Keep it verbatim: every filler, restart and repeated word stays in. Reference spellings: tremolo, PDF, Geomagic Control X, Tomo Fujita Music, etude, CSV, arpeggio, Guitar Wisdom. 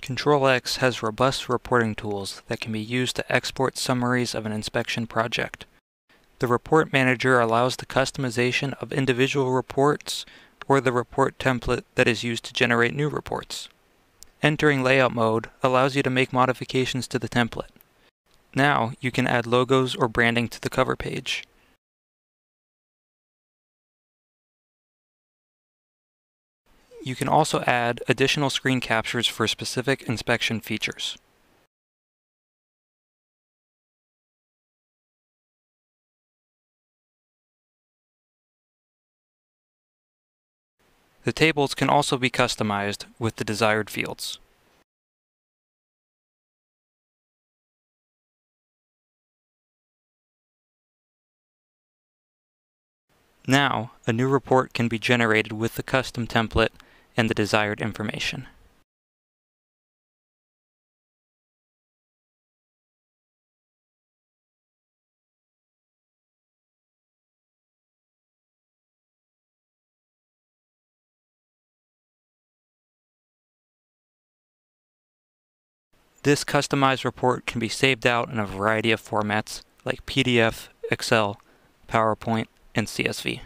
Control X has robust reporting tools that can be used to export summaries of an inspection project. The Report Manager allows the customization of individual reports or the report template that is used to generate new reports. Entering Layout mode allows you to make modifications to the template. Now you can add logos or branding to the cover page. You can also add additional screen captures for specific inspection features. The tables can also be customized with the desired fields. Now, a new report can be generated with the custom template and the desired information. This customized report can be saved out in a variety of formats like P D F, Excel, PowerPoint, and C S V.